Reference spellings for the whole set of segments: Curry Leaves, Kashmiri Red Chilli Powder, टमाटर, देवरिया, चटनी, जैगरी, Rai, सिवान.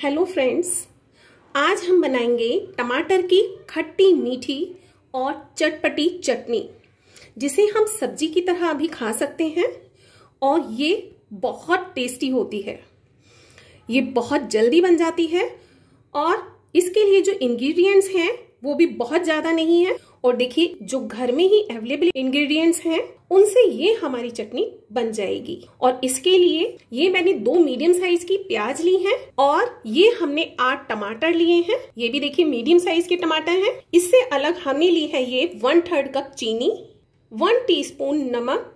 Hello friends, आज हम बनाएंगे टमाटर की खट्टी मीठी और चटपटी चटनी, जिसे हम सब्जी की तरह अभी खा सकते हैं और ये बहुत टेस्टी होती है। ये बहुत जल्दी बन जाती है और इसके लिए जो इंग्रेडिएंट्स हैं वो भी बहुत ज़्यादा नहीं है। और देखिए, जो घर में ही अवेलेबल इंग्रेडिएंट्स हैं उनसे ये हमारी चटनी बन जाएगी। और इसके लिए ये मैंने 2 मीडियम साइज की प्याज ली हैं और ये हमने 8 टमाटर लिए हैं। ये भी देखिए मीडियम साइज के टमाटर हैं। इससे अलग हमने ली है ये 1/3 कप चीनी, 1 टीस्पून नमक।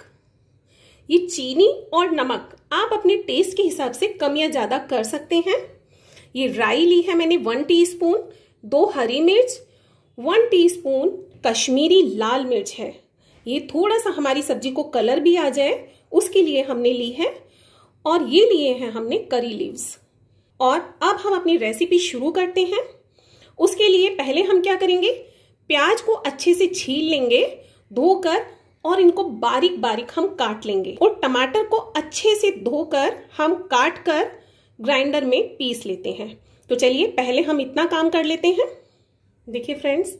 ये चीनी और नमक आप अपने टेस्ट के हिसाब से कम या ज्यादा कर सकते हैं। ये राई ली है मैंने 1 टीस्पून, 2 हरी मिर्च, 1 टीस्पून कश्मीरी लाल मिर्च है। ये थोड़ा सा हमारी सब्जी को कलर भी आ जाए उसके लिए हमने ली है। और ये लिए हैं हमने करी लीव्स। और अब हम अपनी रेसिपी शुरू करते हैं। उसके लिए पहले हम क्या करेंगे, प्याज को अच्छे से छील लेंगे धोकर और इनको बारीक बारीक हम काट लेंगे। और टमाटर को अच्छे से धोकर हम काट कर ग्राइंडर में पीस लेते हैं। तो चलिए पहले हम इतना काम कर लेते हैं। देखिए फ्रेंड्स,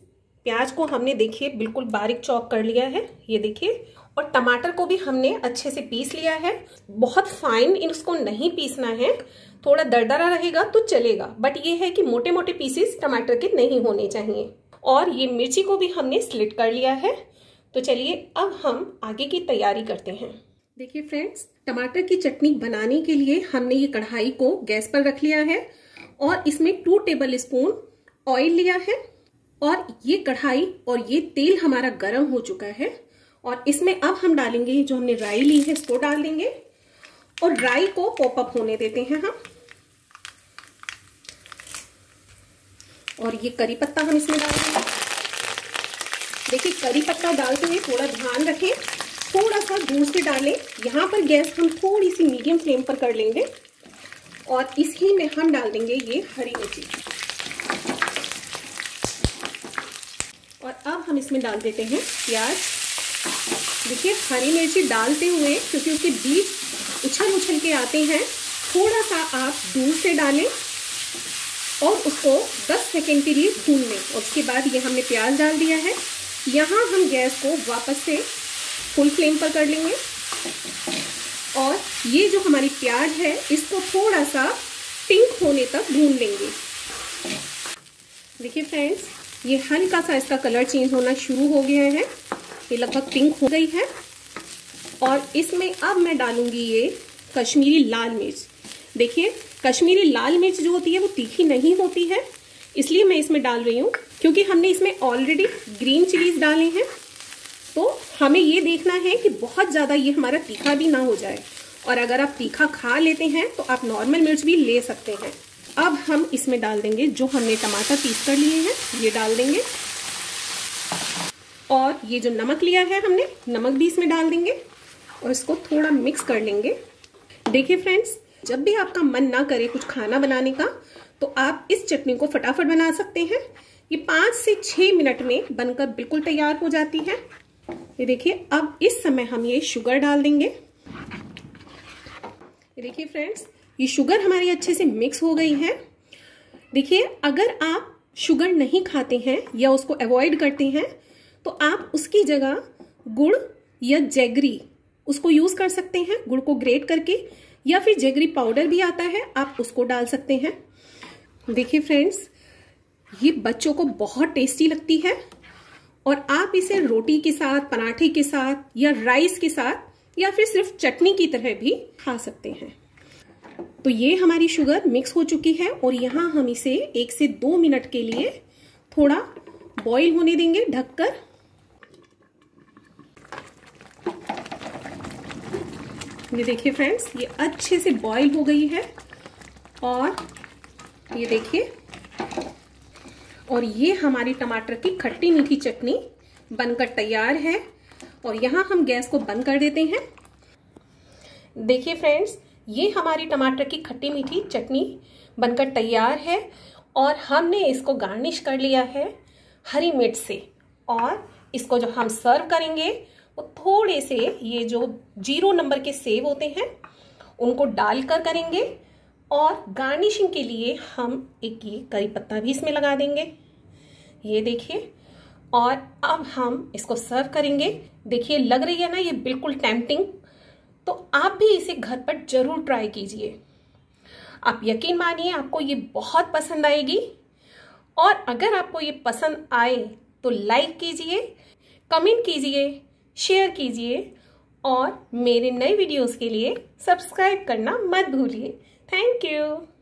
प्याज को हमने देखिए बिल्कुल बारीक चॉप कर लिया है, ये देखिए। और टमाटर को भी हमने अच्छे से पीस लिया है। बहुत फाइन इसको नहीं पीसना है, थोड़ा दरदरा रहेगा तो चलेगा, बट ये है कि मोटे मोटे पीसेस टमाटर के नहीं होने चाहिए। और ये मिर्ची को भी हमने स्लिट कर लिया है। तो चलिए अब हम आगे की तैयारी करते हैं। देखिए फ्रेंड्स, टमाटर की चटनी बनाने के लिए हमने ये कढ़ाई को गैस पर रख लिया है और इसमें 2 टेबल स्पून ऑयल लिया है। और ये कढ़ाई और ये तेल हमारा गरम हो चुका है और इसमें अब हम डालेंगे जो हमने राई ली है, इसको डाल देंगे। और राई को पॉप अप होने देते हैं हम। और ये करी पत्ता हम इसमें डालेंगे। देखिए करी पत्ता डालते हुए थोड़ा ध्यान रखें, थोड़ा सा दूर से डालें। यहाँ पर गैस हम थोड़ी सी मीडियम फ्लेम पर कर लेंगे। और इसलिए में हम डाल देंगे ये हरी मिर्ची। और अब हम इसमें डाल देते हैं प्याज। देखिए हरी मिर्ची डालते हुए, क्योंकि उसके बीज उछल उछल के आते हैं, थोड़ा सा आप दूर से डालें और उसको 10 सेकेंड के लिए भून लें। और उसके बाद ये हमने प्याज डाल दिया है। यहाँ हम गैस को वापस से फुल फ्लेम पर कर लेंगे। और ये जो हमारी प्याज है इसको थोड़ा सा पिंक होने तक भून लेंगे। देखिए फ्रेंड्स, ये हल्का सा इसका कलर चेंज होना शुरू हो गया है, ये लगभग पिंक हो गई है। और इसमें अब मैं डालूंगी ये कश्मीरी लाल मिर्च। देखिए कश्मीरी लाल मिर्च जो होती है वो तीखी नहीं होती है, इसलिए मैं इसमें डाल रही हूँ। क्योंकि हमने इसमें ऑलरेडी ग्रीन चिलीज डाले हैं, तो हमें ये देखना है कि बहुत ज़्यादा ये हमारा तीखा भी ना हो जाए। और अगर आप तीखा खा लेते हैं तो आप नॉर्मल मिर्च भी ले सकते हैं। अब हम इसमें डाल देंगे जो हमने टमाटर पीस कर लिए हैं, ये डाल देंगे। और ये जो नमक लिया है हमने, नमक भी इसमें डाल देंगे और इसको थोड़ा मिक्स कर लेंगे। देखिए फ्रेंड्स, जब भी आपका मन ना करे कुछ खाना बनाने का, तो आप इस चटनी को फटाफट बना सकते हैं। ये 5 से 6 मिनट में बनकर बिल्कुल तैयार हो जाती है। ये देखिए, अब इस समय हम ये शुगर डाल देंगे। ये देखिए फ्रेंड्स, ये शुगर हमारी अच्छे से मिक्स हो गई है। देखिए अगर आप शुगर नहीं खाते हैं या उसको अवॉइड करते हैं तो आप उसकी जगह गुड़ या जैगरी उसको यूज़ कर सकते हैं। गुड़ को ग्रेट करके, या फिर जैगरी पाउडर भी आता है, आप उसको डाल सकते हैं। देखिए फ्रेंड्स, ये बच्चों को बहुत टेस्टी लगती है और आप इसे रोटी के साथ, पराठे के साथ या राइस के साथ या फिर सिर्फ चटनी की तरह भी खा सकते हैं। तो ये हमारी शुगर मिक्स हो चुकी है और यहाँ हम इसे 1 से 2 मिनट के लिए थोड़ा बॉईल होने देंगे ढककर। ये देखिए फ्रेंड्स, ये अच्छे से बॉईल हो गई है। और ये देखिए, और ये हमारी टमाटर की खट्टी मीठी चटनी बनकर तैयार है। और यहाँ हम गैस को बंद कर देते हैं। देखिए फ्रेंड्स, ये हमारी टमाटर की खट्टी मीठी चटनी बनकर तैयार है और हमने इसको गार्निश कर लिया है हरी मिर्च से। और इसको जो हम सर्व करेंगे वो थोड़े से ये जो 0 नंबर के सेब होते हैं उनको डालकर करेंगे। और गार्निशिंग के लिए हम एक ये करी पत्ता भी इसमें लगा देंगे, ये देखिए। और अब हम इसको सर्व करेंगे। देखिए लग रही है ना ये बिल्कुल टेम्पटिंग, तो आप भी इसे घर पर जरूर ट्राई कीजिए। आप यकीन मानिए आपको ये बहुत पसंद आएगी। और अगर आपको ये पसंद आए तो लाइक कीजिए, कमेंट कीजिए, शेयर कीजिए और मेरे नए वीडियोस के लिए सब्सक्राइब करना मत भूलिए। Thank you.